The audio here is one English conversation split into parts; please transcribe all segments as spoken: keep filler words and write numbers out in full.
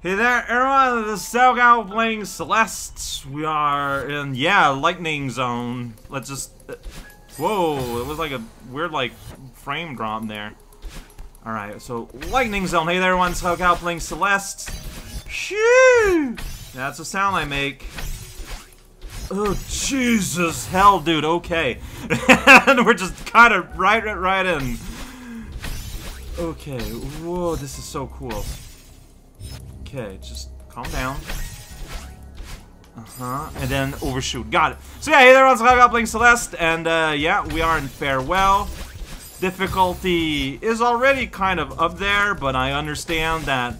Hey there, everyone, this is raocow playing Celeste. We are in, yeah, lightning zone. Let's just, uh, whoa, it was like a weird, like, frame drop there. Alright, so, lightning zone. Hey there, everyone, this is raocow playing Celeste. Shoo! That's the sound I make. Oh, Jesus, hell, dude, okay. And we're just kind of right, right, right in. Okay, whoa, this is so cool. Okay, just calm down. Uh-huh, and then overshoot. Got it. So yeah, hey there, everyone's raocow playing Celeste, and uh, yeah, we are in Farewell. Difficulty is already kind of up there, but I understand that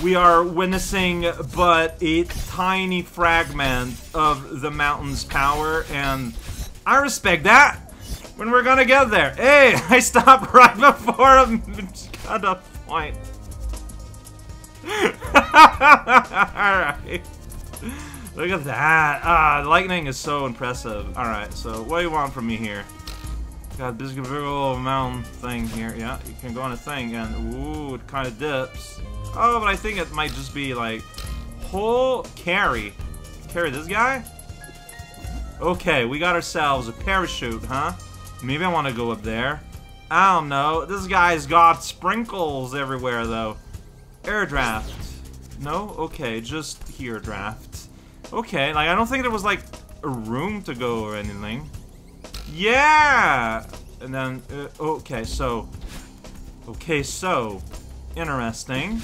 we are witnessing but a tiny fragment of the mountain's power, and I respect that when we're gonna get there. Hey, I stopped right before him. Got a point. Alright. Look at that. Ah, lightning is so impressive. Alright, so what do you want from me here? Got this big old mountain thing here. Yeah, you can go on a thing and ooh, it kind of dips. Oh, but I think it might just be like whole carry. Carry this guy? Okay, we got ourselves a parachute, huh? Maybe I want to go up there. I don't know. This guy's got sprinkles everywhere though. Air draft. No? Okay, just here draft. Okay, like I don't think there was like a room to go or anything. Yeah! And then, uh, okay, so. Okay, so. Interesting.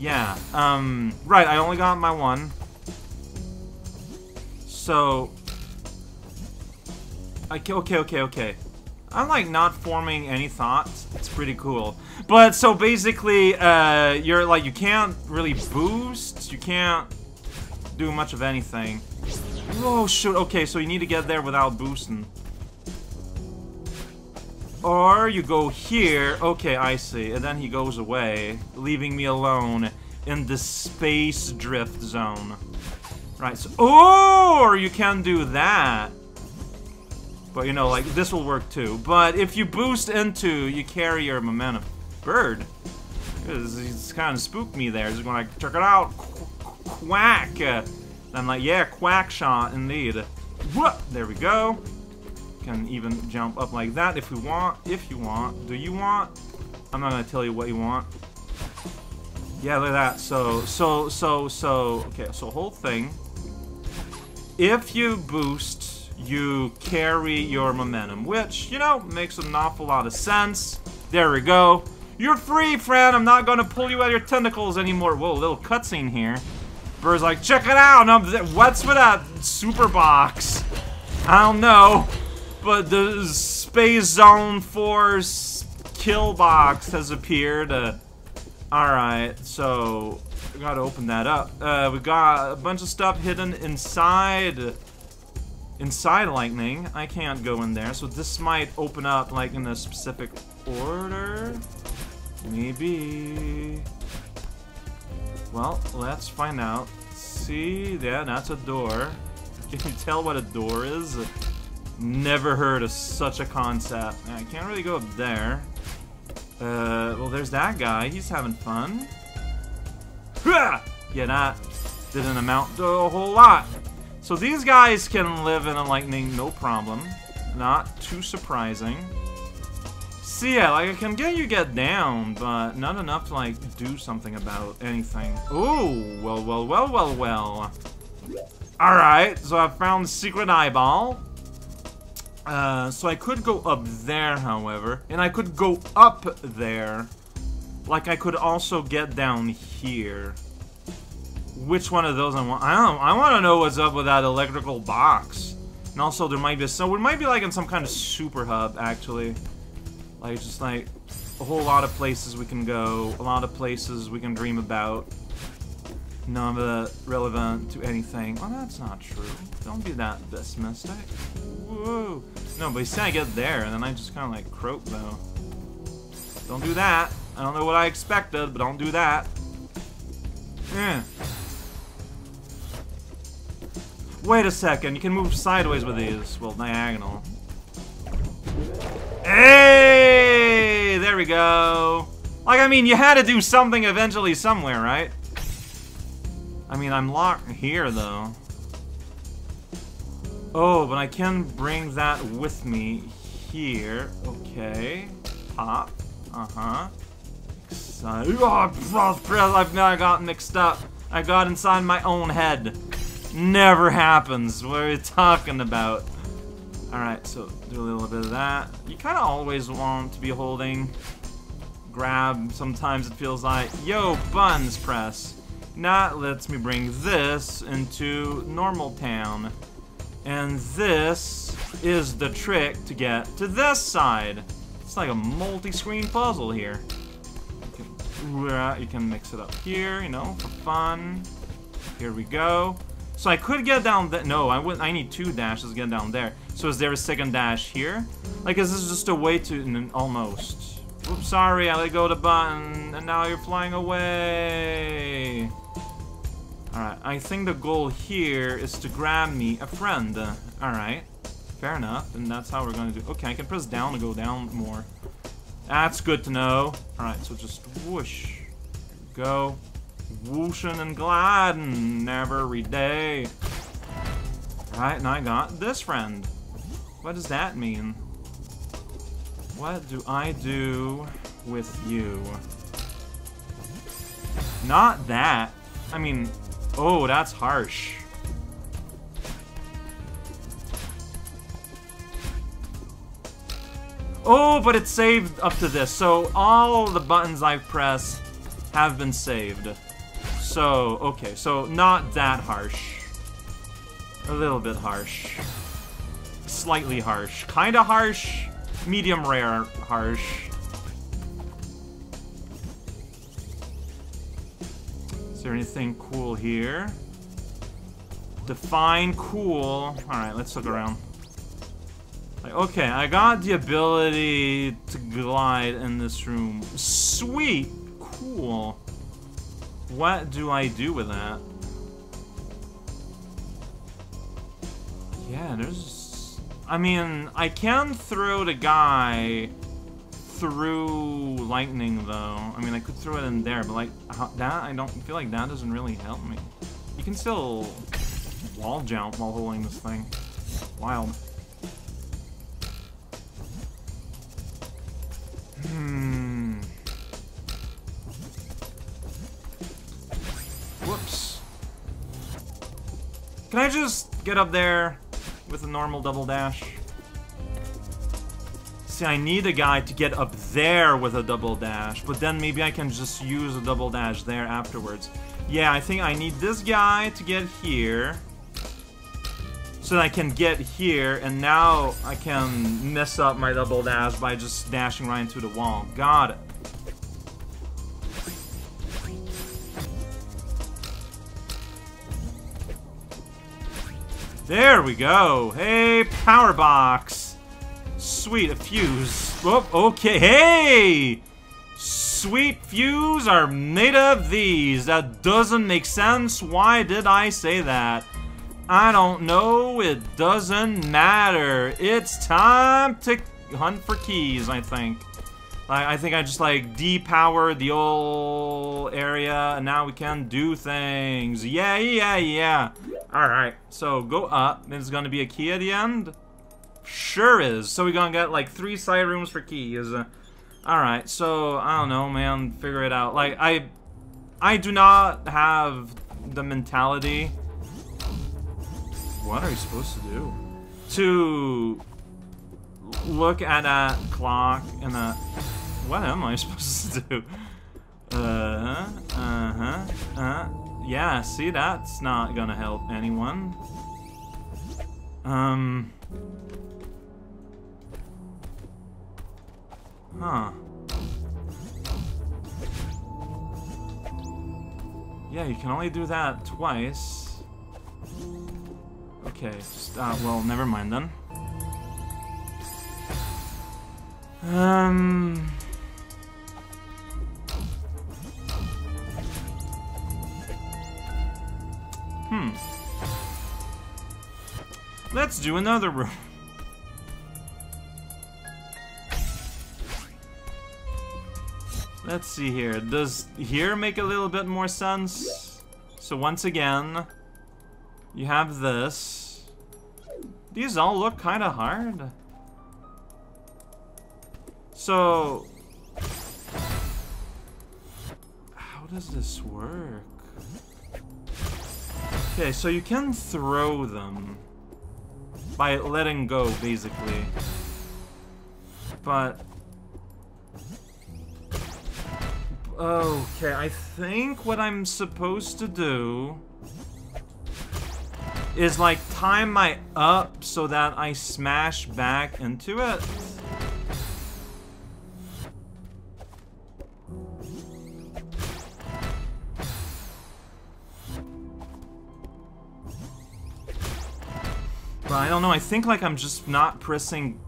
Yeah, um, right, I only got my one. So. I, okay, okay, okay. I'm like not forming any thoughts. It's pretty cool. But so basically, uh, you're like, you can't really boost. You can't do much of anything. Oh, shoot. Okay, so you need to get there without boosting. Or you go here. Okay, I see. And then he goes away, leaving me alone in the space drift zone. Right, so. Or you can do that. But you know, like, this will work too. But if you boost into, you carry your momentum. Bird. It's kind of spooked me there. It's going like, check it out. Qu quack. And I'm like, yeah, quack shot indeed. What? There we go. Can even jump up like that if we want. If you want. Do you want? I'm not going to tell you what you want. Yeah, look at that. So, so, so, so. Okay, so whole thing. If you boost, you carry your momentum, which, you know, makes an awful lot of sense. There we go. You're free, friend. I'm not gonna pull you out of your tentacles anymore. Whoa, little cutscene here. Bird's like, check it out. I'm what's with that super box? I don't know, but the space zone force kill box has appeared. Uh, all right, so we gotta open that up. Uh, we got a bunch of stuff hidden inside. Inside lightning, I can't go in there, so this might open up like in a specific order. Maybe. Well, let's find out. See, yeah, that's a door. Can you tell what a door is? Never heard of such a concept. I can't really go up there. Uh, well, there's that guy. He's having fun. Yeah, that didn't amount to a whole lot. So these guys can live in a lightning, no problem. Not too surprising. See, yeah, like, I can get you get down, but not enough to, like, do something about anything. Ooh, well, well, well, well, well. Alright, so I found secret eyeball. Uh, so I could go up there, however. And I could go up there. Like, I could also get down here. Which one of those I want? I don't know. I want to know what's up with that electrical box. And also, there might be so we might be like in some kind of super hub, actually. Like just like a whole lot of places we can go, a lot of places we can dream about. None of it relevant to anything. Well, that's not true. Don't be that pessimistic. Whoa. No, but you see, I get there, and then I just kind of like croak though. Don't do that. I don't know what I expected, but don't do that. Yeah. Wait a second, you can move sideways with these. Well, diagonal. Hey! There we go. Like, I mean, you had to do something eventually somewhere, right? I mean, I'm locked here, though. Oh, but I can bring that with me here. Okay. Pop. Uh-huh. Oh, I've now got mixed up. I got inside my own head. Never happens. What are you talking about? Alright, so do a little bit of that. You kind of always want to be holding grab. Sometimes it feels like, yo, buttons press. Now it lets me bring this into normal town. And this is the trick to get to this side. It's like a multi-screen puzzle here. You can, you can mix it up here, you know, for fun. Here we go. So I could get down there. No, I wouldn't. I need two dashes to get down there. So is there a second dash here? Like, is this just a way to... Almost. Oops, sorry, I let go of the button. And now you're flying away. Alright, I think the goal here is to grab me a friend. Alright, fair enough, and that's how we're gonna do. Okay, I can press down to go down more. That's good to know. Alright, so just whoosh. There we go. Whooshing and gliding every day. Alright, and I got this friend. What does that mean? What do I do with you? Not that. I mean... Oh, that's harsh. Oh, but it's saved up to this. So all the buttons I've pressed have been saved. So, okay. So not that harsh. A little bit harsh. Slightly harsh. Kinda harsh. Medium rare harsh. Is there anything cool here? Define cool. Alright, let's look around. Like, okay, I got the ability to glide in this room. Sweet! Cool. What do I do with that? Yeah, there's... I mean, I can throw the guy through lightning, though. I mean, I could throw it in there, but like that, I don't feel like that doesn't really help me. You can still wall jump while holding this thing. Wild. Hmm. Whoops. Can I just get up there with a normal double dash? See, I need a guy to get up there with a double dash, but then maybe I can just use a double dash there afterwards. Yeah, I think I need this guy to get here, so that I can get here, and now I can mess up my double dash by just dashing right into the wall. Got it. There we go. Hey, power box. Sweet, a fuse. Oh, okay. Hey! Sweet fuse are made of these. That doesn't make sense. Why did I say that? I don't know. It doesn't matter. It's time to hunt for keys, I think. I, I think I just, like, depowered the old area, and now we can do things. Yeah, yeah, yeah. Alright, so go up. There's gonna be a key at the end. Sure is. So we gonna get like three side rooms for keys. Uh, Alright, so I don't know, man. Figure it out. Like, I I do not have the mentality. What are you supposed to do? To look at a clock and a... What am I supposed to do? Uh-huh. Uh-huh. Uh-huh. Yeah, see, that's not gonna help anyone. Um... Huh. Yeah, you can only do that twice. Okay, just, uh, well, never mind then. Um... Hmm. Let's do another room. Let's see here. Does here make a little bit more sense? So once again, you have this. These all look kind of hard. So, how does this work? Okay, so you can throw them by letting go, basically. But, okay, I think what I'm supposed to do is, like, time my up so that I smash back into it. But I don't know, I think, like, I'm just not pressing...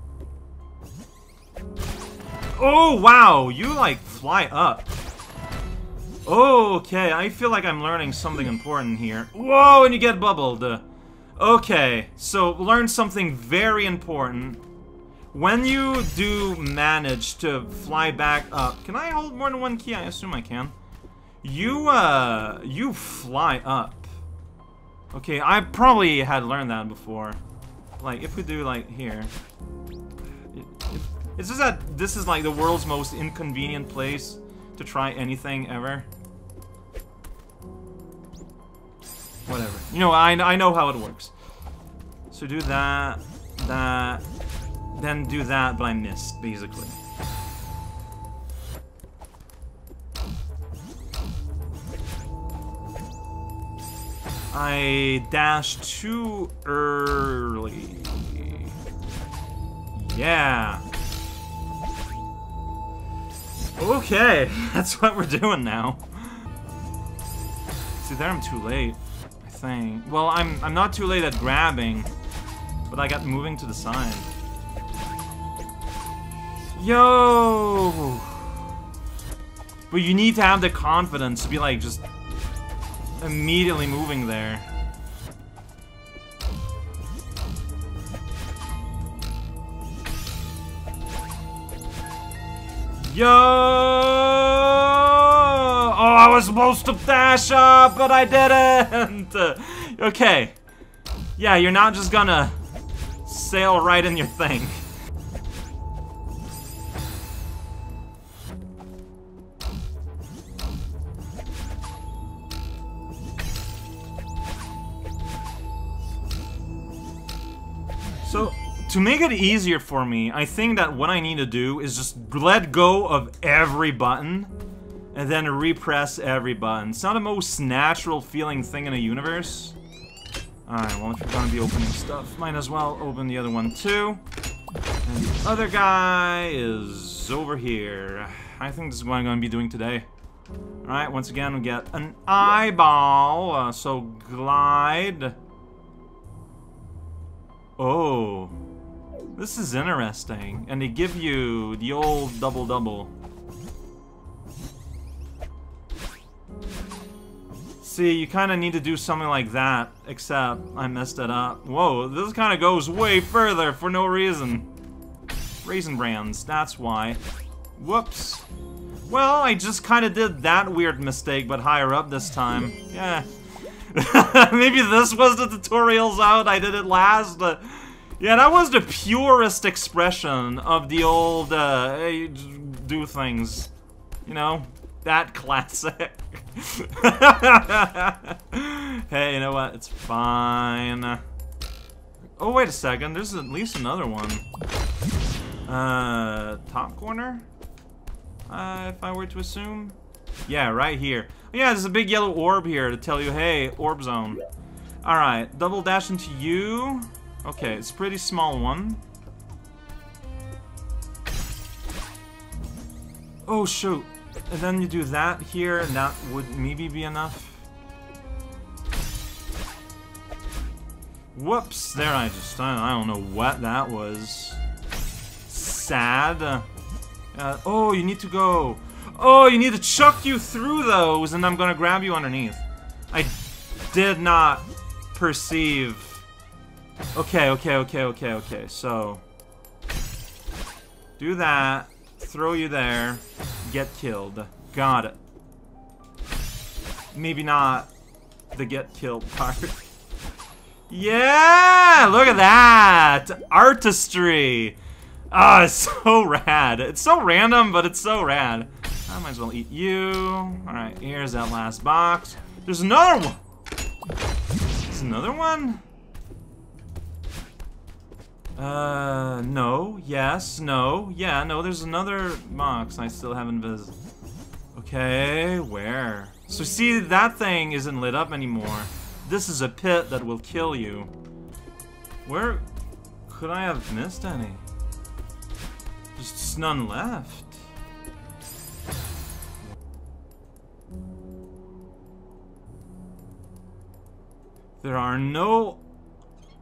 Oh, wow! You, like, fly up. Okay, I feel like I'm learning something important here. Whoa, and you get bubbled. Okay, so learn something very important. When you do manage to fly back up... Can I hold more than one key? I assume I can. You, uh... You fly up. Okay, I probably had learned that before. Like, if we do, like, here... It's just that this is, like, the world's most inconvenient place to try anything ever. Whatever. You know, I, I know how it works. So do that, that, then do that, but I missed, basically. I dashed too early. Yeah. Okay, that's what we're doing now. See, there I'm too late, I think. Well, I'm I'm not too late at grabbing, but I got moving to the side. Yo! But you need to have the confidence to be, like, just immediately moving there. Yo! Oh, I was supposed to dash up, but I didn't! Okay. Yeah, you're not just gonna sail right in your thing. So... To make it easier for me, I think that what I need to do is just let go of every button and then repress every button. It's not the most natural feeling thing in the universe. Alright, well, if you're gonna be opening stuff, might as well open the other one too. And the other guy is over here. I think this is what I'm gonna be doing today. Alright, once again, we get an eyeball, uh, so glide. Oh. This is interesting, and they give you the old double-double. See, you kind of need to do something like that, except I messed it up. Whoa, this kind of goes way further for no reason. Raisin Brands, that's why. Whoops. Well, I just kind of did that weird mistake, but higher up this time. Yeah. Maybe this was the tutorial's out, I did it last, but... Yeah, that was the purest expression of the old, uh, hey, do things. You know? That classic. Hey, you know what? It's fine. Oh, wait a second. There's at least another one. Uh, top corner? Uh, if I were to assume? Yeah, right here. Yeah, there's a big yellow orb here to tell you, hey, orb zone. Alright, double dash into you. Okay, it's a pretty small one. Oh, shoot. And then you do that here, and that would maybe be enough. Whoops, there I just... I don't know what that was. Sad. Uh, oh, you need to go... Oh, you need to chuck you through those, and I'm gonna grab you underneath. I did not perceive... Okay, okay, okay, okay, okay, so... Do that, throw you there, get killed. Got it. Maybe not the get killed part. Yeah! Look at that! Artistry! Ah, oh, it's so rad. It's so random, but it's so rad. I might as well eat you. Alright, here's that last box. There's another one! There's another one? Uh, no, yes, no, yeah, no, there's another box I still haven't visited. Okay, where? So see, that thing isn't lit up anymore. This is a pit that will kill you. Where could I have missed any? There's just none left. There are no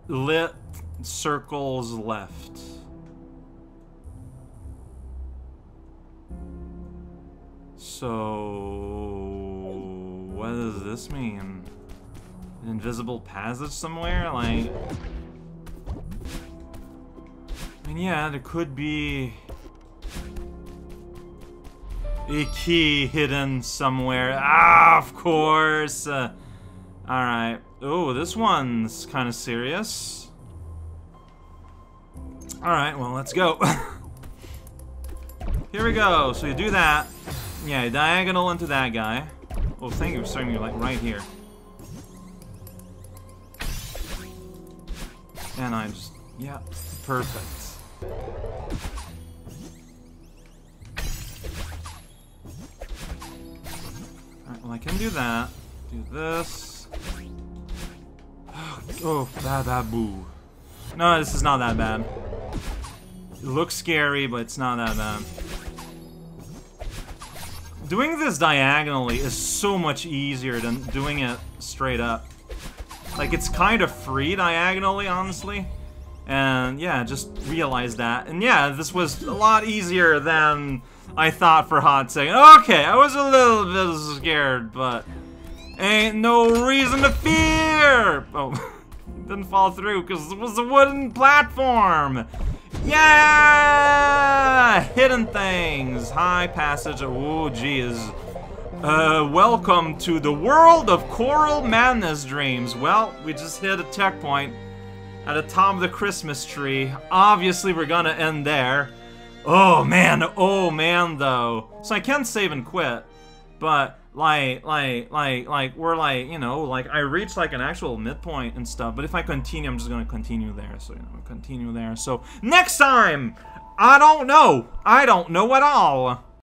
lit circles left. So, what does this mean? An invisible passage somewhere? Like, I mean, yeah, there could be a key hidden somewhere. Ah, of course. Uh, all right. Oh, this one's kind of serious. All right, well, let's go. Here we go. So you do that. Yeah, diagonal into that guy. Oh, thank you for starting me like right here. And I just, yeah, perfect. All right, well, I can do that. Do this. Oh, ba-ba-boo. No, this is not that bad. It looks scary, but it's not that bad. Doing this diagonally is so much easier than doing it straight up. Like, it's kind of free diagonally, honestly. And yeah, just realize that. And yeah, this was a lot easier than I thought for a hot second. Okay, I was a little bit scared, but ain't no reason to fear! Oh, didn't fall through because it was a wooden platform! Yeah! Hidden things! High passage. Oh, geez. Uh, welcome to the world of Coral Madness Dreams. Well, we just hit a checkpoint at the top of the Christmas tree. Obviously, we're gonna end there. Oh, man. Oh, man, though. So I can save and quit, but like, like, like, like, we're like, you know, like, I reached like an actual midpoint and stuff, but if I continue, I'm just gonna continue there, so, you know, continue there. So, next time, I don't know. I don't know at all.